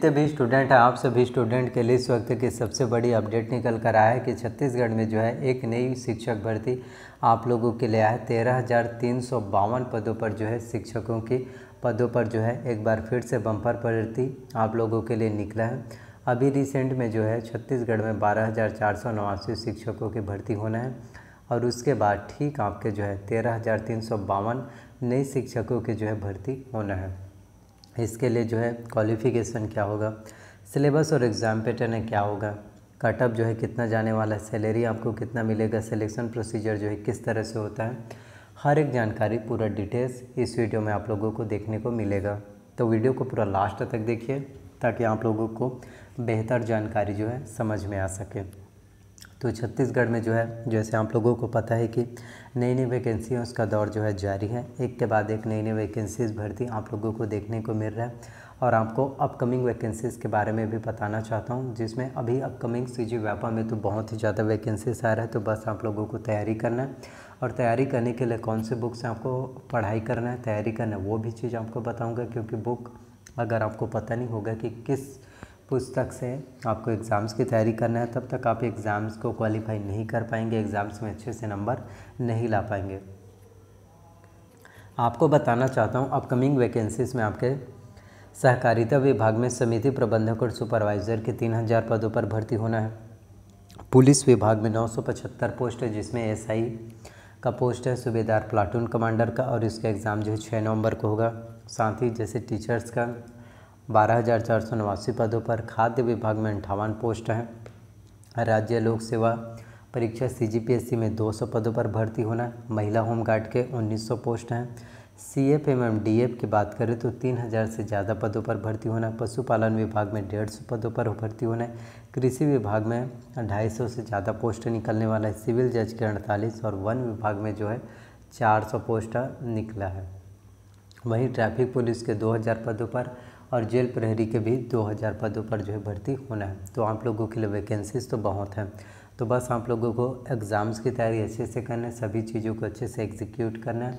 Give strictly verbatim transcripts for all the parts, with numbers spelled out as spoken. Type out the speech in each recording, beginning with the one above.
जितने भी स्टूडेंट हैं आप सभी स्टूडेंट के लिए इस वक्त की सबसे बड़ी अपडेट निकल कर आया है कि छत्तीसगढ़ में जो है एक नई शिक्षक भर्ती आप लोगों के लिए आया है। तेरह हज़ार तीन सौ बावन पदों पर जो है शिक्षकों की पदों पर जो है एक बार फिर से बम्पर भर्ती आप लोगों के लिए निकला है। अभी रिसेंट में जो है छत्तीसगढ़ में बारह हज़ार चार सौ नवासी शिक्षकों की भर्ती होना है और उसके बाद ठीक आपके जो है तेरह हज़ार तीन सौ बावन नए शिक्षकों के जो है भर्ती होना है। इसके लिए जो है क्वालिफ़िकेशन क्या होगा, सिलेबस और एग्ज़ाम पैटर्न है क्या होगा, कट ऑफ जो है कितना जाने वाला है, सैलरी आपको कितना मिलेगा, सिलेक्शन प्रोसीजर जो है किस तरह से होता है, हर एक जानकारी पूरा डिटेल्स इस वीडियो में आप लोगों को देखने को मिलेगा। तो वीडियो को पूरा लास्ट तक देखिए ताकि आप लोगों को बेहतर जानकारी जो है समझ में आ सके। तो छत्तीसगढ़ में जो है जैसे आप लोगों को पता है कि नई नई वैकेंसियाँ उसका दौर जो है जारी है, एक के बाद एक नई नई वैकेंसीज़ भर्ती आप लोगों को देखने को मिल रहा है। और आपको अपकमिंग वैकेंसीज़ के बारे में भी बताना चाहता हूं, जिसमें अभी अपकमिंग सी जी व्यापम में तो बहुत ही ज़्यादा वैकेंसीज आ रहा है। तो बस आप लोगों को तैयारी करना है और तैयारी करने के लिए कौन से बुक से आपको पढ़ाई करना है, तैयारी करना है, वो भी चीज़ आपको बताऊँगा। क्योंकि बुक अगर आपको पता नहीं होगा कि किस पुस्तक से आपको एग्ज़ाम्स की तैयारी करना है, तब तक आप एग्ज़ाम्स को क्वालिफाई नहीं कर पाएंगे, एग्ज़ाम्स में अच्छे से नंबर नहीं ला पाएंगे। आपको बताना चाहता हूँ अपकमिंग वैकेंसीज़ में आपके सहकारिता विभाग में समिति प्रबंधक और सुपरवाइज़र के तीन हज़ार पदों पर भर्ती होना है। पुलिस विभाग में नौ सौ पचहत्तर पोस्ट है, जिसमें एस आई का पोस्ट है, सूबेदार प्लाटून कमांडर का, और इसका एग्ज़ाम जो है छः नवंबर को होगा। साथ ही जैसे टीचर्स का बारह हज़ार चार सौ नवासी पदों पर, खाद्य विभाग में अंठावन पोस्ट हैं। राज्य लोक सेवा परीक्षा सी जी पी एस ई में दो सौ पदों पर भर्ती होना, महिला होमगार्ड के उन्नीस सौ पोस्ट हैं। सी एफ एवं डी एफ की बात करें तो तीन हज़ार से ज़्यादा पदों पर भर्ती होना, पशुपालन विभाग में डेढ़ सौ पदों पर भर्ती होना, कृषि विभाग में ढाई सौ से ज़्यादा पोस्ट निकलने वाला है, सिविल जज के अड़तालीस और वन विभाग में जो है चार सौ पोस्ट निकला है। वहीं ट्रैफिक पुलिस के दो हज़ार पदों पर और जेल प्रहरी के भी दो हज़ार पदों पर जो है भर्ती होना है। तो आप लोगों के लिए वैकेंसीज तो बहुत हैं। तो बस आप लोगों को एग्ज़ाम्स की तैयारी अच्छे से करना है, सभी चीज़ों को अच्छे से एग्जीक्यूट करना है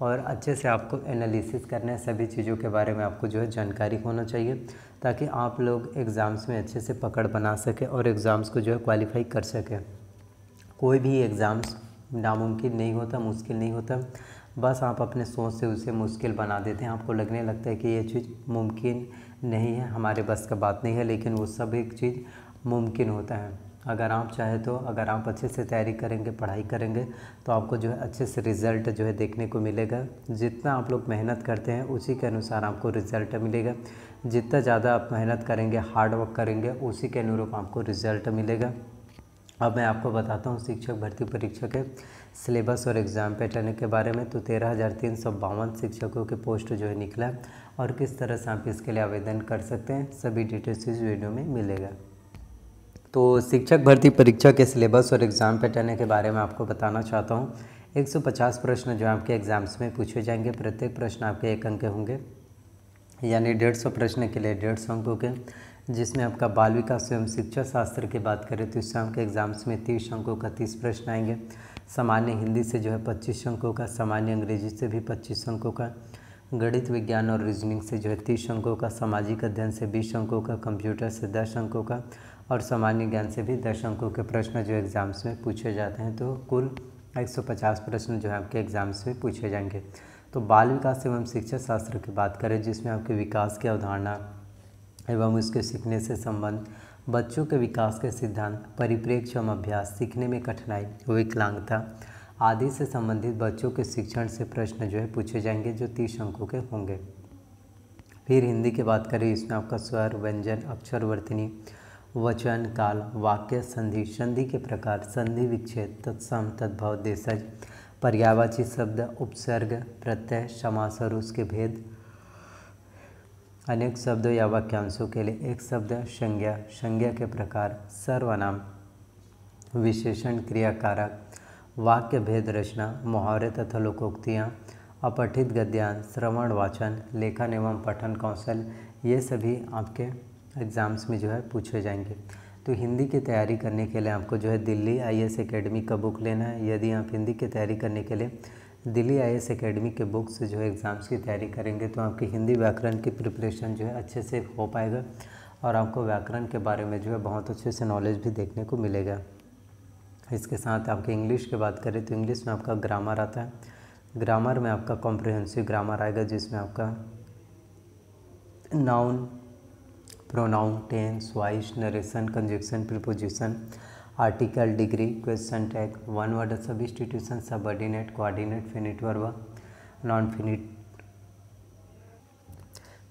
और अच्छे से आपको एनालिसिस करना है। सभी चीज़ों के बारे में आपको जो है जानकारी होना चाहिए ताकि आप लोग एग्ज़ाम्स में अच्छे से पकड़ बना सकें और एग्ज़ाम्स को जो है क्वालिफाई कर सकें। कोई भी एग्ज़ाम्स नामुमकिन नहीं होता, मुश्किल नहीं होता, बस आप अपने सोच से उसे मुश्किल बना देते हैं। आपको लगने लगता है कि ये चीज़ मुमकिन नहीं है, हमारे बस का बात नहीं है, लेकिन वो सब एक चीज़ मुमकिन होता है। अगर आप चाहे तो अगर आप अच्छे से तैयारी करेंगे, पढ़ाई करेंगे, तो आपको जो है अच्छे से रिज़ल्ट जो है देखने को मिलेगा। जितना आप लोग मेहनत करते हैं उसी के अनुसार आपको रिज़ल्ट मिलेगा। जितना ज़्यादा आप मेहनत करेंगे, हार्ड वर्क करेंगे, उसी के अनुरूप आपको रिज़ल्ट मिलेगा। अब मैं आपको बताता हूँ शिक्षक भर्ती परीक्षा के सिलेबस और एग्ज़ाम पैटर्न के बारे में। तो तेरह हज़ार तीन सौ बावन शिक्षकों के पोस्ट जो है निकला और किस तरह से आप इसके लिए आवेदन कर सकते हैं, सभी डिटेल्स इस वीडियो में मिलेगा। तो शिक्षक भर्ती परीक्षा के सिलेबस और एग्ज़ाम पैटर्न के बारे में आपको बताना चाहता हूँ। एक सौ पचास प्रश्न जो आपके एग्ज़ाम्स में पूछे जाएंगे, प्रत्येक प्रश्न आपके एक अंक के होंगे, यानी डेढ़ सौ प्रश्न के लिए डेढ़ सौ अंकों के, जिसमें आपका बाल विकास एवं शिक्षा शास्त्र की बात करें तो इससे आपके एग्ज़ाम्स में तीस अंकों का तीस प्रश्न आएंगे। सामान्य हिंदी से जो है पच्चीस अंकों का, सामान्य अंग्रेजी से भी पच्चीस अंकों का, गणित विज्ञान और रीजनिंग से जो है तीस अंकों का, सामाजिक अध्ययन से बीस अंकों का, कंप्यूटर से दस अंकों का और सामान्य ज्ञान से भी दस अंकों के प्रश्न जो एग्ज़ाम्स में पूछे जाते हैं। तो कुल एक सौ पचास प्रश्न जो है आपके एग्ज़ाम्स में पूछे जाएंगे। तो बाल विकास एवं शिक्षा शास्त्र की बात करें, जिसमें आपके विकास की अवधारणा एवं उसके सीखने से संबंध, बच्चों के विकास के सिद्धांत, परिप्रेक्ष्य एवं अभ्यास, सीखने में कठिनाई, विकलांगता आदि से संबंधित बच्चों के शिक्षण से प्रश्न जो है पूछे जाएंगे, जो तीस अंकों के होंगे। फिर हिंदी की बात करें, इसमें आपका स्वर, व्यंजन, अक्षर, वर्तनी, वचन, काल, वाक्य, संधि, संधि के प्रकार, संधि विच्छेद, तत्सम, तद्भव, देशज, पर्यायवाची शब्द, उपसर्ग, प्रत्यय, समास और उसके भेद, अनेक शब्दों या वाक्यांशों के लिए एक शब्द, संज्ञा, संज्ञा के प्रकार, सर्वनाम, विशेषण, क्रियाकारक, वाक्य भेद रचना, मुहावरे तथा लोकोक्तियाँ, अपठित गद्यांश, श्रवण वाचन, लेखन एवं पठन कौशल, ये सभी आपके एग्ज़ाम्स में जो है पूछे जाएंगे। तो हिंदी की तैयारी करने के लिए आपको जो है दिल्ली आई एस अकेडमी का बुक लेना है। यदि आप हिंदी की तैयारी करने के लिए दिल्ली आई एस अकेडमी के बुक से जो है एग्ज़ाम्स की तैयारी करेंगे तो आपकी हिंदी व्याकरण की प्रिपरेशन जो है अच्छे से हो पाएगा और आपको व्याकरण के बारे में जो है बहुत अच्छे से नॉलेज भी देखने को मिलेगा। इसके साथ आपके इंग्लिश की बात करें तो इंग्लिश में आपका ग्रामर आता है। ग्रामर में आपका कॉम्प्रिहेंसिव ग्रामर आएगा जिसमें आपका noun, pronoun, tense, voice, narration, conjunction, preposition, article, degree, question tag, one word substitution, subordinate, coordinate, finite verb, non finite,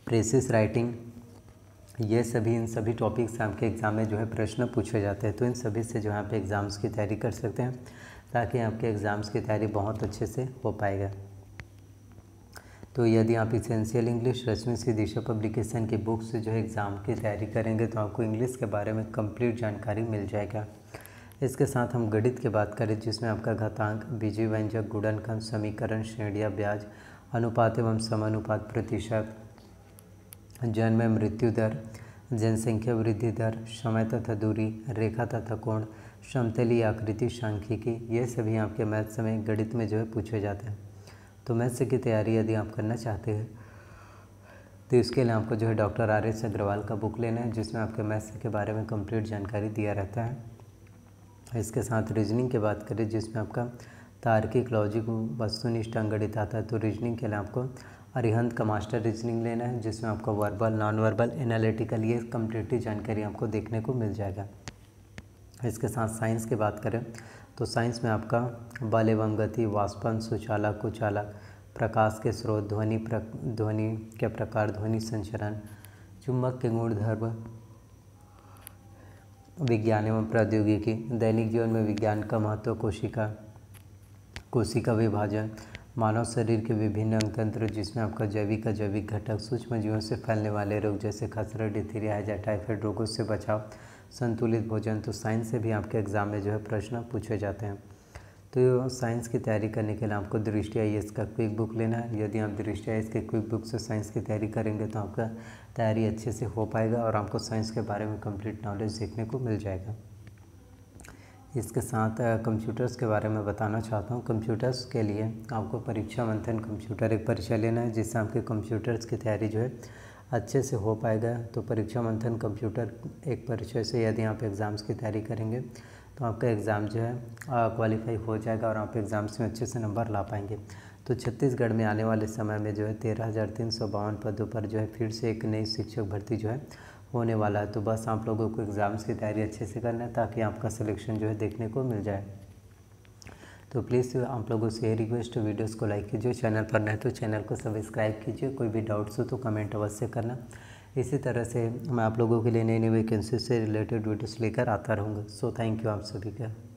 precis writing, ये सभी इन सभी टॉपिक्स आपके एग्ज़ाम में जो है प्रश्न पूछे जाते हैं। तो इन सभी से जो है आप एग्ज़ाम्स की तैयारी कर सकते हैं ताकि आपके एग्ज़ाम्स की तैयारी बहुत अच्छे से हो पाएगा। तो यदि आप इसेंशियल इंग्लिश रश्मि सी दिशा पब्लिकेशन की बुक से जो है एग्ज़ाम की तैयारी करेंगे तो आपको इंग्लिश के बारे में कंप्लीट जानकारी मिल जाएगा। इसके साथ हम गणित की बात करें जिसमें आपका घातांक, बीजी व्यंजक, गुणनखंड, समीकरण, श्रेणियाँ, ब्याज, अनुपात एवं समानुपात, प्रतिशत, जन्म एवं मृत्यु दर, जनसंख्या वृद्धि दर, समय तथा दूरी, रेखा तथा कोण, समतलीय आकृति, सांख्यिकी, ये सभी आपके मैथ्स में गणित में जो है पूछे जाते हैं। तो मैथ्स की तैयारी यदि आप करना चाहते हैं तो इसके लिए आपको जो है डॉक्टर आर एस अग्रवाल का बुक लेना है जिसमें आपके मैथ्स के बारे में कंप्लीट जानकारी दिया रहता है। इसके साथ रीजनिंग की बात करें जिसमें आपका तार्किक, लॉजिक, वस्तुनिष्ठ गणित आता है। तो रीजनिंग के लिए आपको अरिहंत का मास्टर रीजनिंग लेना है जिसमें आपका वर्बल, नॉन वर्बल, एनालिटिकल, ये कम्प्लीटली जानकारी आपको देखने को मिल जाएगा। इसके साथ साइंस की बात करें तो साइंस में आपका बल एवं गति, वाष्पन, सुचालक, कुचालक, प्रकाश के स्रोत, ध्वनि ध्वनि के प्रकार, ध्वनि संचरण, चुंबक के गुणधर्म, विज्ञान एवं प्रौद्योगिकी, दैनिक जीवन में विज्ञान का महत्व, कोशिका कोशिका विभाजन, मानव शरीर के विभिन्न अंगतंत्र जिसमें आपका जैविक अजैविक घटक, सूक्ष्म जीवों से फैलने वाले रोग जैसे खसरा, डिथीरिया, हैजा, टाइफाइड रोगों से बचाव, संतुलित भोजन। तो साइंस से भी आपके एग्ज़ाम में जो है प्रश्न पूछे जाते हैं। तो साइंस की तैयारी करने के लिए आपको दृष्टि आई एस का क्विक बुक लेना है। यदि आप दृष्टि आई एस के क्विक बुक से साइंस की तैयारी करेंगे तो आपका तैयारी अच्छे से हो पाएगा और आपको साइंस के बारे में कंप्लीट नॉलेज देखने को मिल जाएगा। इसके साथ कंप्यूटर्स के बारे में बताना चाहता हूँ। कंप्यूटर्स के लिए आपको परीक्षा मंथन कंप्यूटर एक परीक्षा लेना है जिससे आपके कंप्यूटर्स की तैयारी जो है अच्छे से हो पाएगा। तो परीक्षा मंथन कंप्यूटर एक परिचय से यदि आप एग्ज़ाम्स की तैयारी करेंगे तो आपका एग्ज़ाम जो है क्वालिफाई हो जाएगा और आप एग्ज़ाम्स में अच्छे से नंबर ला पाएंगे। तो छत्तीसगढ़ में आने वाले समय में जो है तेरह हज़ार तीन सौ बावन पदों पर जो है फिर से एक नई शिक्षक भर्ती जो है होने वाला है। तो बस आप लोगों को एग्ज़ाम्स की तैयारी अच्छे से करना है ताकि आपका सिलेक्शन जो है देखने को मिल जाए। तो प्लीज़ आप लोगों से ये रिक्वेस्ट, वीडियोस को लाइक कीजिए, चैनल पर नए तो चैनल को सब्सक्राइब कीजिए, कोई भी डाउट्स हो तो कमेंट अवश्य करना। इसी तरह से मैं आप लोगों के लिए नई नई वैकेंसी से रिलेटेड वीडियोस लेकर आता रहूँगा। सो थैंक यू आप सभी का।